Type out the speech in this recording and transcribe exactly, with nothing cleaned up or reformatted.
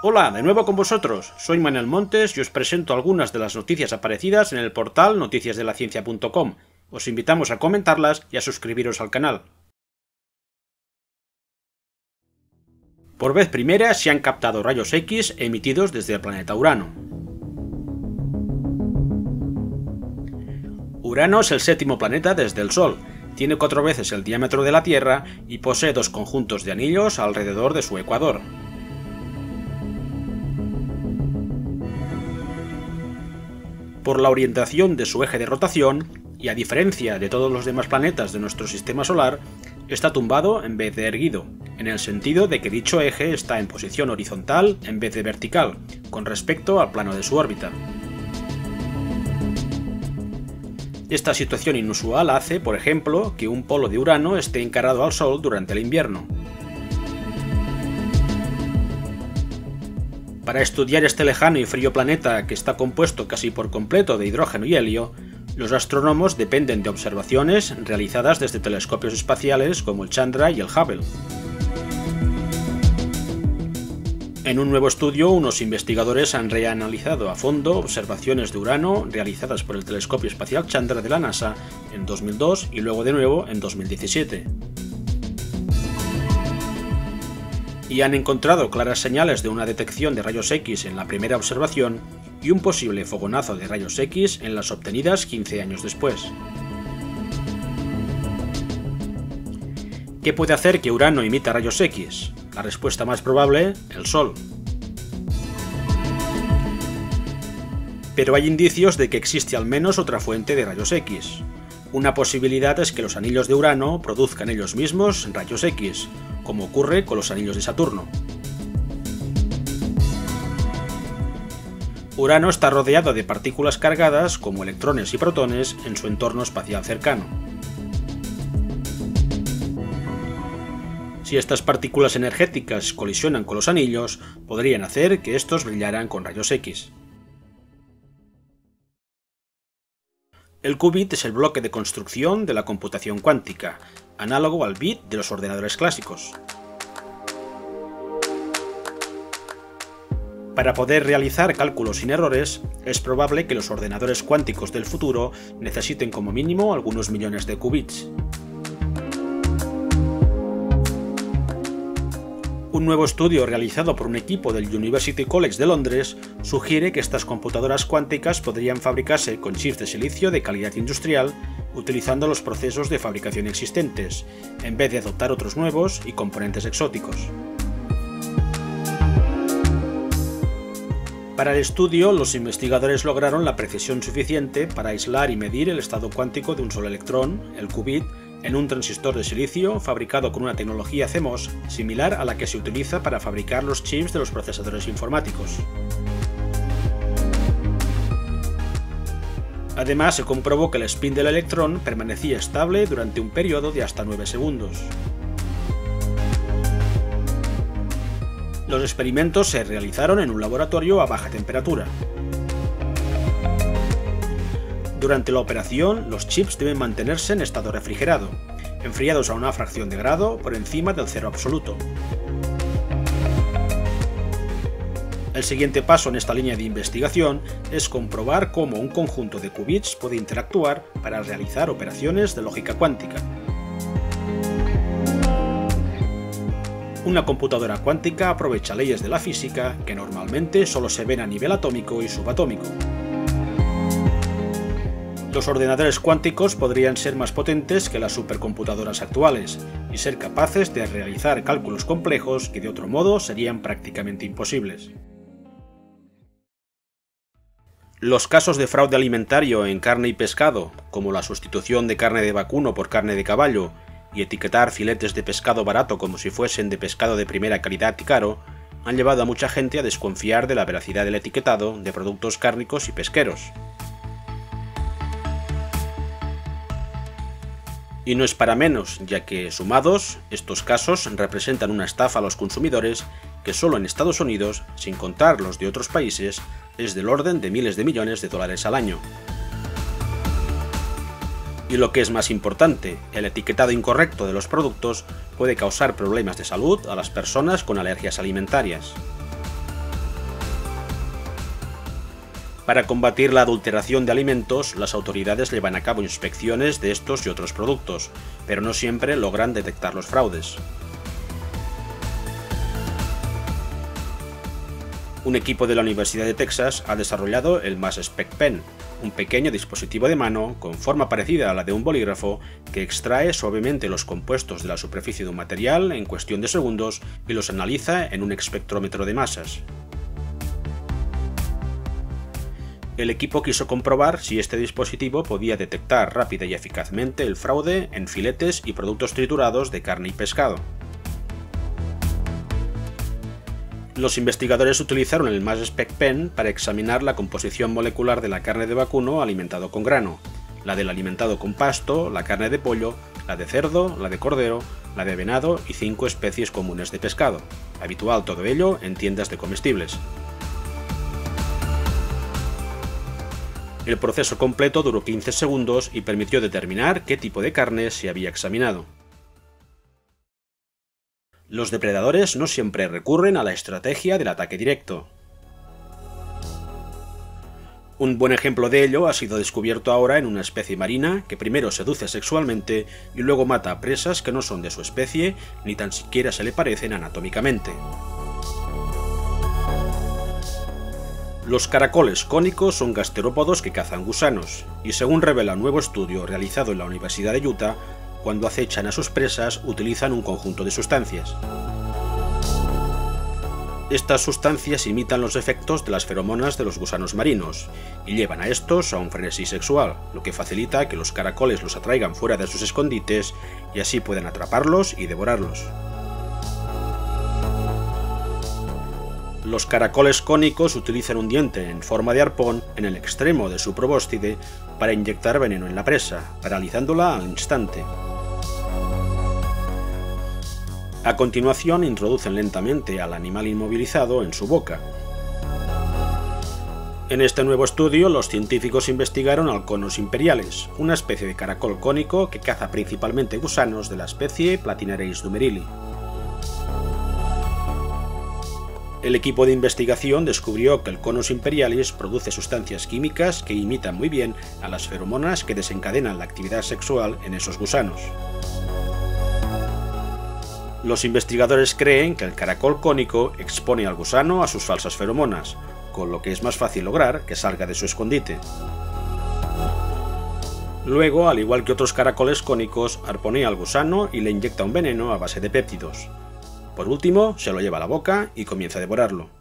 Hola, de nuevo con vosotros, soy Manuel Montes y os presento algunas de las noticias aparecidas en el portal noticias de la ciencia punto com. Os invitamos a comentarlas y a suscribiros al canal. Por vez primera se han captado rayos X emitidos desde el planeta Urano. Urano es el séptimo planeta desde el Sol, tiene cuatro veces el diámetro de la Tierra y posee dos conjuntos de anillos alrededor de su ecuador. Por la orientación de su eje de rotación, y a diferencia de todos los demás planetas de nuestro sistema solar, está tumbado en vez de erguido, en el sentido de que dicho eje está en posición horizontal en vez de vertical, con respecto al plano de su órbita. Esta situación inusual hace, por ejemplo, que un polo de Urano esté encarado al Sol durante el invierno. Para estudiar este lejano y frío planeta que está compuesto casi por completo de hidrógeno y helio, los astrónomos dependen de observaciones realizadas desde telescopios espaciales como el Chandra y el Hubble. En un nuevo estudio, unos investigadores han reanalizado a fondo observaciones de Urano realizadas por el telescopio espacial Chandra de la NASA en dos mil dos y luego de nuevo en dos mil diecisiete. Y han encontrado claras señales de una detección de rayos X en la primera observación y un posible fogonazo de rayos X en las obtenidas quince años después. ¿Qué puede hacer que Urano emita rayos X? La respuesta más probable, el Sol. Pero hay indicios de que existe al menos otra fuente de rayos X. Una posibilidad es que los anillos de Urano produzcan ellos mismos rayos X, como ocurre con los anillos de Saturno. Urano está rodeado de partículas cargadas como electrones y protones en su entorno espacial cercano. Si estas partículas energéticas colisionan con los anillos, podrían hacer que estos brillaran con rayos X. El qubit es el bloque de construcción de la computación cuántica, análogo al bit de los ordenadores clásicos. Para poder realizar cálculos sin errores, es probable que los ordenadores cuánticos del futuro necesiten como mínimo algunos millones de qubits. Un nuevo estudio realizado por un equipo del University College de Londres sugiere que estas computadoras cuánticas podrían fabricarse con chips de silicio de calidad industrial utilizando los procesos de fabricación existentes, en vez de adoptar otros nuevos y componentes exóticos. Para el estudio, los investigadores lograron la precisión suficiente para aislar y medir el estado cuántico de un solo electrón, el qubit, en un transistor de silicio fabricado con una tecnología C M O S similar a la que se utiliza para fabricar los chips de los procesadores informáticos. Además, se comprobó que el spin del electrón permanecía estable durante un periodo de hasta nueve segundos. Los experimentos se realizaron en un laboratorio a baja temperatura. Durante la operación, los chips deben mantenerse en estado refrigerado, enfriados a una fracción de grado por encima del cero absoluto. El siguiente paso en esta línea de investigación es comprobar cómo un conjunto de qubits puede interactuar para realizar operaciones de lógica cuántica. Una computadora cuántica aprovecha leyes de la física que normalmente solo se ven a nivel atómico y subatómico. Los ordenadores cuánticos podrían ser más potentes que las supercomputadoras actuales y ser capaces de realizar cálculos complejos que de otro modo serían prácticamente imposibles. Los casos de fraude alimentario en carne y pescado, como la sustitución de carne de vacuno por carne de caballo y etiquetar filetes de pescado barato como si fuesen de pescado de primera calidad y caro, han llevado a mucha gente a desconfiar de la veracidad del etiquetado de productos cárnicos y pesqueros. Y no es para menos, ya que, sumados, estos casos representan una estafa a los consumidores que solo en Estados Unidos, sin contar los de otros países, es del orden de miles de millones de dólares al año. Y lo que es más importante, el etiquetado incorrecto de los productos puede causar problemas de salud a las personas con alergias alimentarias. Para combatir la adulteración de alimentos, las autoridades llevan a cabo inspecciones de estos y otros productos, pero no siempre logran detectar los fraudes. Un equipo de la Universidad de Texas ha desarrollado el MasSpec Pen, un pequeño dispositivo de mano con forma parecida a la de un bolígrafo que extrae suavemente los compuestos de la superficie de un material en cuestión de segundos y los analiza en un espectrómetro de masas. El equipo quiso comprobar si este dispositivo podía detectar rápida y eficazmente el fraude en filetes y productos triturados de carne y pescado. Los investigadores utilizaron el MasSpec Pen para examinar la composición molecular de la carne de vacuno alimentado con grano, la del alimentado con pasto, la carne de pollo, la de cerdo, la de cordero, la de venado y cinco especies comunes de pescado, habitual todo ello en tiendas de comestibles. El proceso completo duró quince segundos y permitió determinar qué tipo de carne se había examinado. Los depredadores no siempre recurren a la estrategia del ataque directo. Un buen ejemplo de ello ha sido descubierto ahora en una especie marina que primero seduce sexualmente y luego mata a presas que no son de su especie ni tan siquiera se le parecen anatómicamente. Los caracoles cónicos son gasterópodos que cazan gusanos, y según revela un nuevo estudio realizado en la Universidad de Utah, cuando acechan a sus presas, utilizan un conjunto de sustancias. Estas sustancias imitan los efectos de las feromonas de los gusanos marinos y llevan a estos a un frenesí sexual, lo que facilita que los caracoles los atraigan fuera de sus escondites y así puedan atraparlos y devorarlos. Los caracoles cónicos utilizan un diente en forma de arpón en el extremo de su probóscide para inyectar veneno en la presa, paralizándola al instante. A continuación introducen lentamente al animal inmovilizado en su boca. En este nuevo estudio, los científicos investigaron halconos imperiales, una especie de caracol cónico que caza principalmente gusanos de la especie Platynereis dumerilii. El equipo de investigación descubrió que el Halconos imperialis produce sustancias químicas que imitan muy bien a las feromonas que desencadenan la actividad sexual en esos gusanos. Los investigadores creen que el caracol cónico expone al gusano a sus falsas feromonas, con lo que es más fácil lograr que salga de su escondite. Luego, al igual que otros caracoles cónicos, arponea al gusano y le inyecta un veneno a base de péptidos. Por último, se lo lleva a la boca y comienza a devorarlo.